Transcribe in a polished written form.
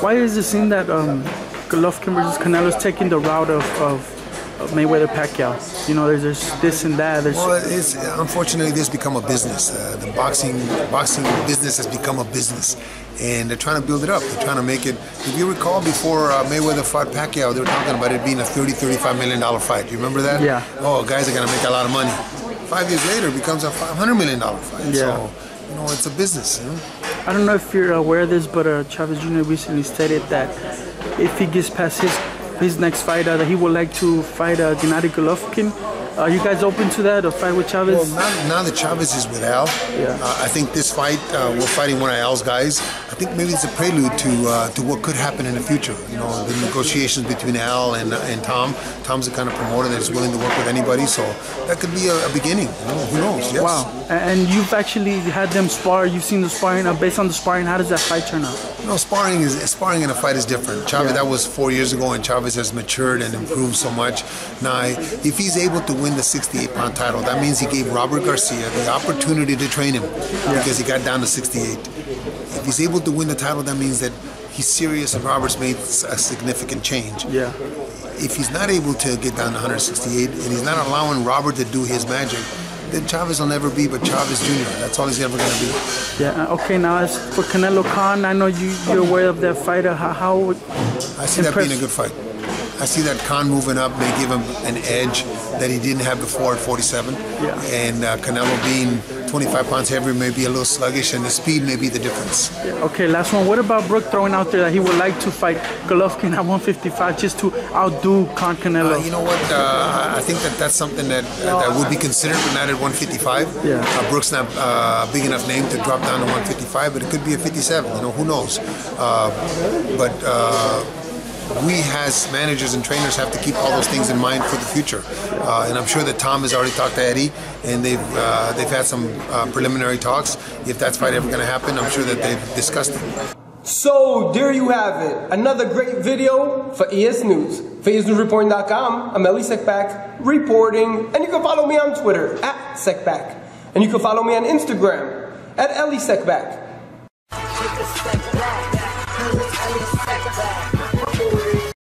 Why is it seen that Golovkin versus Canelo is taking the route of Mayweather Pacquiao? You know, there's this and that. Well, it's, unfortunately, this has become a business. The boxing business has become a business. And they're trying to build it up. They're trying to make it. If you recall, before Mayweather fought Pacquiao, they were talking about it being a $30–35 million fight. Do you remember that? Yeah. Oh, guys are going to make a lot of money. 5 years later, it becomes a $500 million fight. Yeah. So, you know, it's a business. You know? I don't know if you're aware of this, but Chavez Jr. recently stated that if he gets past his next fight, that he would like to fight Gennady Golovkin. Are you guys open to that, a fight with Chavez? Well, now that Chavez is with Al, yeah. I think this fight, we're fighting one of Al's guys. I think maybe it's a prelude to what could happen in the future. You know, the negotiations between Al and Tom. Tom's the kind of promoter that is willing to work with anybody, so that could be a beginning. You know, who knows? Yes. Wow. And you've actually had them spar. You've seen the sparring. Based on the sparring, how does that fight turn out? No, sparring in a fight is different. Chavez, yeah. That was 4 years ago, and Chavez has matured and improved so much. Now, if he's able to win the 68-pound title, that means he gave Robert Garcia the opportunity to train him, yeah, because he got down to 68. If he's able to win the title, that means that he's serious and Robert's made a significant change. Yeah. If he's not able to get down to 168 and he's not allowing Robert to do his magic, then Chavez will never be but Chavez Jr. That's all he's ever going to be. Yeah, okay, now as for Canelo Khan, I know you're aware of that fighter. How I see that being a good fight. I see that Khan moving up may give him an edge that he didn't have before at 47. Yeah. And Canelo being 25 pounds heavier may be a little sluggish, and the speed may be the difference. Yeah. Okay, last one. What about Brooke throwing out there that he would like to fight Golovkin at 155 just to outdo Khan Canelo? You know what? I think that's something that would be considered, but not at 155. Yeah. Brooke's not a big enough name to drop down to 155, but it could be a 57. You know, who knows? We as managers and trainers have to keep all those things in mind for the future, and I'm sure that Tom has already talked to Eddie, and they've had some preliminary talks. If that's fight ever going to happen, I'm sure that they've discussed it. So there you have it, another great video for ES News. For ESNewsReporting.com, I'm Elie Seckbach reporting, and you can follow me on Twitter @Seckbach, and you can follow me on Instagram @Elie Seckbach.